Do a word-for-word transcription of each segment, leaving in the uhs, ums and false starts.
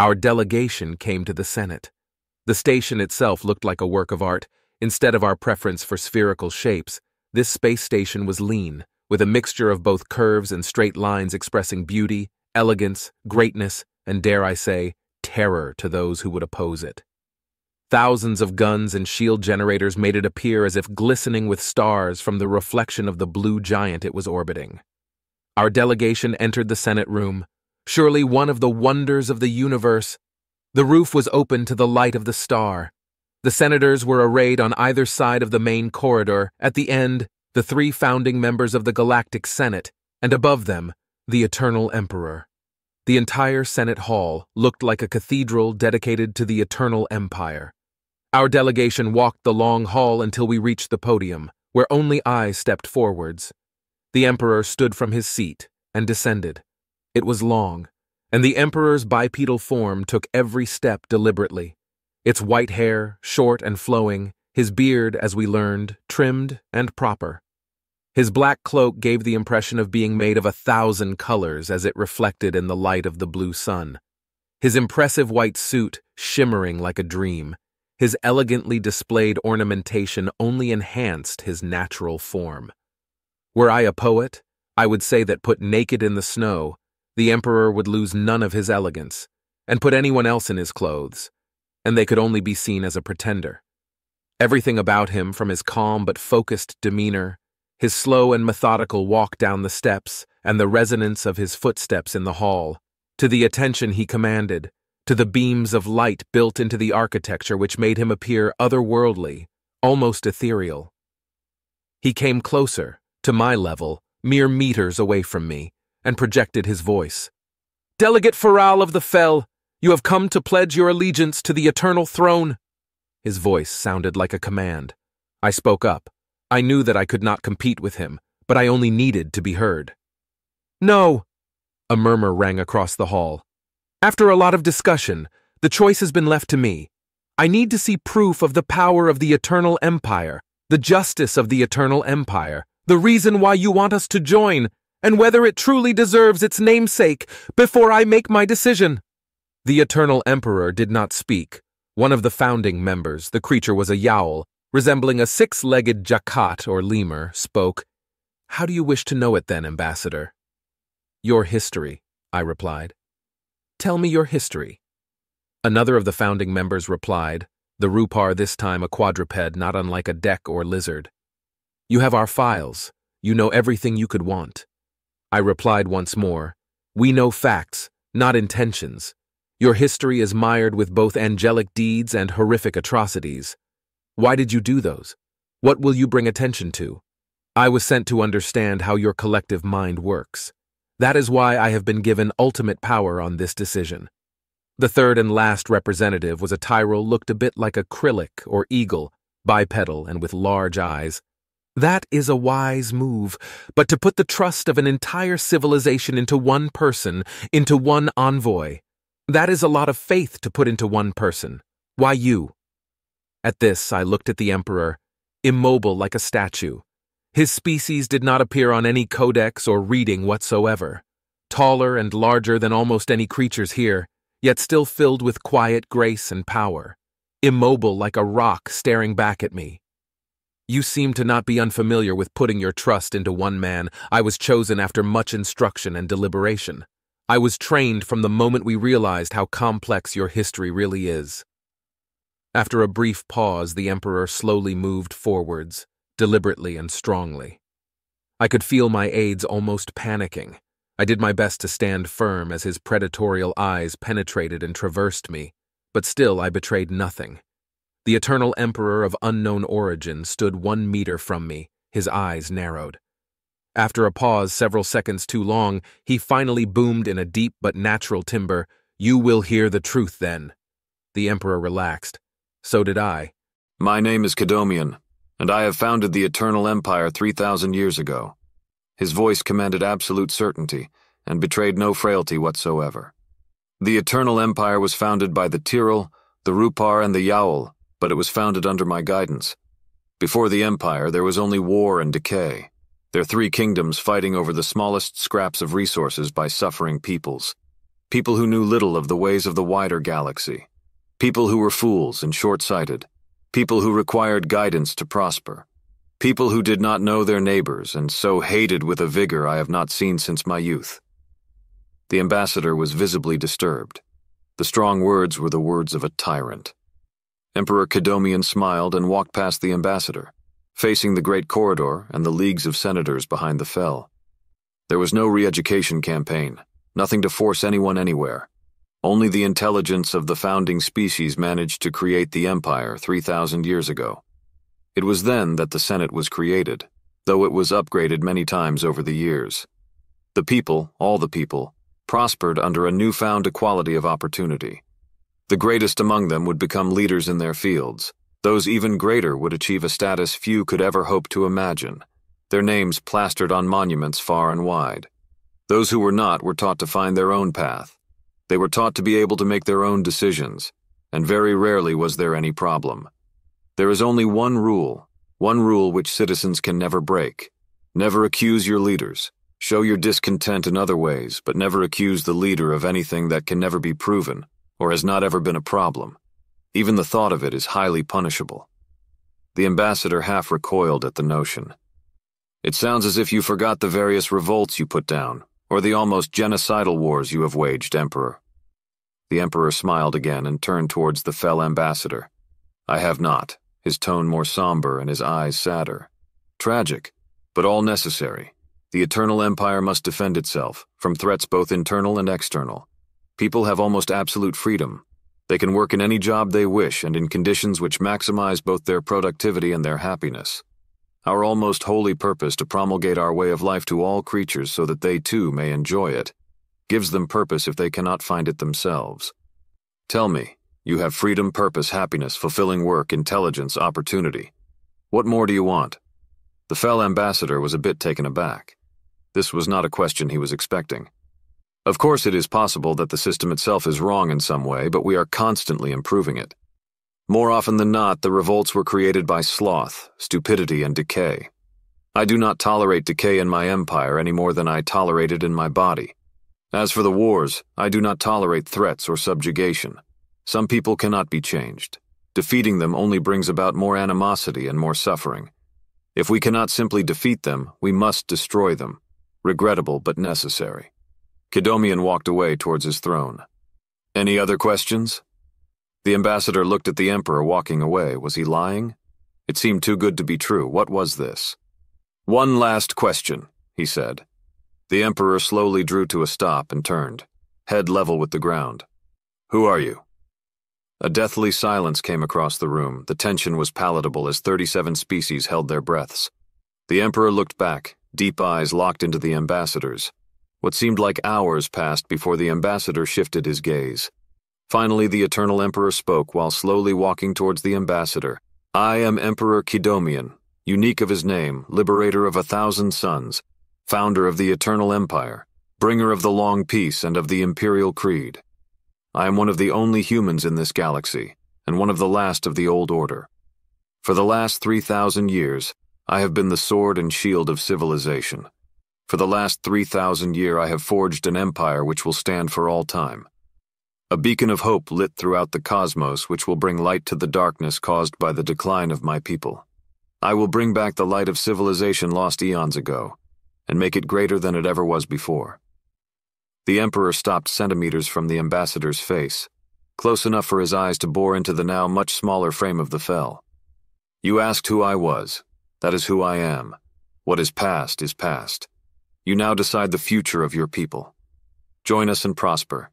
Our delegation came to the Senate. The station itself looked like a work of art. Instead of our preference for spherical shapes, this space station was lean, with a mixture of both curves and straight lines expressing beauty, elegance, greatness, and dare I say, terror to those who would oppose it. Thousands of guns and shield generators made it appear as if glistening with stars from the reflection of the blue giant it was orbiting. Our delegation entered the Senate room, surely one of the wonders of the universe. The roof was open to the light of the star. The senators were arrayed on either side of the main corridor, at the end, the three founding members of the Galactic Senate, and above them, the Eternal Emperor. The entire Senate Hall looked like a cathedral dedicated to the Eternal Empire. Our delegation walked the long hall until we reached the podium, where only I stepped forwards. The Emperor stood from his seat and descended. It was long, and the Emperor's bipedal form took every step deliberately. Its white hair, short and flowing, his beard, as we learned, trimmed and proper. His black cloak gave the impression of being made of a thousand colors as it reflected in the light of the blue sun. His impressive white suit, shimmering like a dream, his elegantly displayed ornamentation only enhanced his natural form. Were I a poet, I would say that put naked in the snow, the Emperor would lose none of his elegance, and put anyone else in his clothes, and they could only be seen as a pretender. Everything about him, from his calm but focused demeanor, his slow and methodical walk down the steps, and the resonance of his footsteps in the hall, to the attention he commanded, to the beams of light built into the architecture which made him appear otherworldly, almost ethereal. He came closer, to my level, mere meters away from me, and projected his voice. "Delegate Feral of the Fell, you have come to pledge your allegiance to the Eternal Throne." His voice sounded like a command. I spoke up. I knew that I could not compete with him, but I only needed to be heard. "No," a murmur rang across the hall. "After a lot of discussion, the choice has been left to me. I need to see proof of the power of the Eternal Empire, the justice of the Eternal Empire, the reason why you want us to join, and whether it truly deserves its namesake before I make my decision." The Eternal Emperor did not speak. One of the founding members, the creature was a yowl, resembling a six-legged jackal or lemur, spoke. "How do you wish to know it then, Ambassador?" "Your history," I replied. "Tell me your history." Another of the founding members replied, the Rupar this time a quadruped not unlike a deck or lizard. "You have our files. You know everything you could want." I replied once more, "We know facts, not intentions. Your history is mired with both angelic deeds and horrific atrocities. Why did you do those? What will you bring attention to? I was sent to understand how your collective mind works. That is why I have been given ultimate power on this decision." The third and last representative was a Tyrol, looked a bit like a krillic or eagle, bipedal and with large eyes. "That is a wise move, but to put the trust of an entire civilization into one person, into one envoy, that is a lot of faith to put into one person. Why you?" At this, I looked at the Emperor, immobile like a statue. His species did not appear on any codex or reading whatsoever. Taller and larger than almost any creatures here, yet still filled with quiet grace and power. Immobile like a rock staring back at me. "You seem to not be unfamiliar with putting your trust into one man. I was chosen after much instruction and deliberation. I was trained from the moment we realized how complex your history really is." After a brief pause, the Emperor slowly moved forwards, deliberately and strongly. I could feel my aides almost panicking. I did my best to stand firm as his predatorial eyes penetrated and traversed me, but still I betrayed nothing. The Eternal Emperor of unknown origin stood one meter from me, his eyes narrowed. After a pause several seconds too long, he finally boomed in a deep but natural timbre, "You will hear the truth then." The Emperor relaxed. So did I. "My name is Cadomian, and I have founded the Eternal Empire three thousand years ago." His voice commanded absolute certainty and betrayed no frailty whatsoever. "The Eternal Empire was founded by the Tyrol, the Rupar, and the Yowl, but it was founded under my guidance. Before the Empire, there was only war and decay. Their three kingdoms fighting over the smallest scraps of resources by suffering peoples. people who knew little of the ways of the wider galaxy, people who were fools and short-sighted, people who required guidance to prosper, people who did not know their neighbors and so hated with a vigor I have not seen since my youth. The ambassador was visibly disturbed. The strong words were the words of a tyrant. Emperor Kedomian smiled and walked past the ambassador, facing the great corridor and the leagues of senators behind the fell. There was no re-education campaign, nothing to force anyone anywhere. Only the intelligence of the founding species managed to create the empire three thousand years ago. It was then that the Senate was created, though it was upgraded many times over the years. The people, all the people, prospered under a newfound equality of opportunity. The greatest among them would become leaders in their fields. Those even greater would achieve a status few could ever hope to imagine, their names plastered on monuments far and wide. Those who were not were taught to find their own path. They were taught to be able to make their own decisions, and very rarely was there any problem. There is only one rule, one rule which citizens can never break. Never accuse your leaders. Show your discontent in other ways, but never accuse the leader of anything that can never be proven or has not ever been a problem. Even the thought of it is highly punishable. The ambassador half recoiled at the notion. It sounds as if you forgot the various revolts you put down, or the almost genocidal wars you have waged, Emperor. The Emperor smiled again and turned towards the fell ambassador. I have not, his tone more somber and his eyes sadder. Tragic, but all necessary. The Eternal Empire must defend itself, from threats both internal and external. People have almost absolute freedom. They can work in any job they wish and in conditions which maximize both their productivity and their happiness. Our almost holy purpose to promulgate our way of life to all creatures so that they too may enjoy it gives them purpose if they cannot find it themselves. Tell me, you have freedom, purpose, happiness, fulfilling work, intelligence, opportunity. What more do you want? The fell ambassador was a bit taken aback. This was not a question he was expecting. Of course it is possible that the system itself is wrong in some way, but we are constantly improving it. More often than not, the revolts were created by sloth, stupidity, and decay. I do not tolerate decay in my empire any more than I tolerate it in my body. As for the wars, I do not tolerate threats or subjugation. Some people cannot be changed. Defeating them only brings about more animosity and more suffering. If we cannot simply defeat them, we must destroy them. Regrettable but necessary. Kedomian walked away towards his throne. Any other questions? The ambassador looked at the emperor walking away. Was he lying? It seemed too good to be true. What was this? One last question, he said. The emperor slowly drew to a stop and turned, head level with the ground. Who are you? A deathly silence came across the room. The tension was palatable as thirty-seven species held their breaths. The emperor looked back, deep eyes locked into the ambassador's. What seemed like hours passed before the ambassador shifted his gaze. Finally, the Eternal Emperor spoke while slowly walking towards the ambassador. I am Emperor Kedomian, unique of his name, liberator of a thousand suns, founder of the Eternal Empire, bringer of the long peace and of the Imperial Creed. I am one of the only humans in this galaxy, and one of the last of the Old Order. For the last three thousand years, I have been the sword and shield of civilization. For the last three thousand years, I have forged an empire which will stand for all time. A beacon of hope lit throughout the cosmos which will bring light to the darkness caused by the decline of my people. I will bring back the light of civilization lost eons ago, and make it greater than it ever was before. The Emperor stopped centimeters from the ambassador's face, close enough for his eyes to bore into the now much smaller frame of the fell. You asked who I was. That is who I am. What is past is past. You now decide the future of your people. Join us and prosper.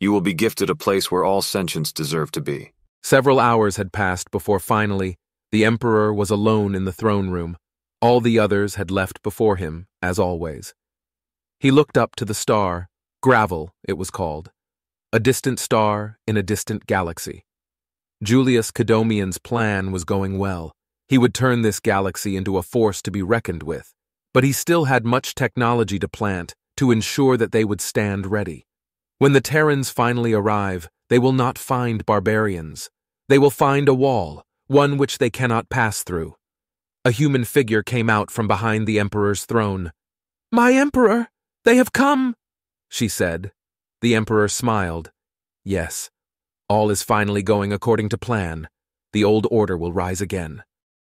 You will be gifted a place where all sentients deserve to be. Several hours had passed before finally the Emperor was alone in the throne room. All the others had left before him, as always. He looked up to the star, Gravel it was called, a distant star in a distant galaxy. Julius Kedomian's plan was going well. He would turn this galaxy into a force to be reckoned with, but he still had much technology to plant to ensure that they would stand ready. When the Terrans finally arrive, they will not find barbarians. They will find a wall, one which they cannot pass through. A human figure came out from behind the Emperor's throne. My Emperor, they have come, she said. The Emperor smiled. Yes. All is finally going according to plan. The Old Order will rise again.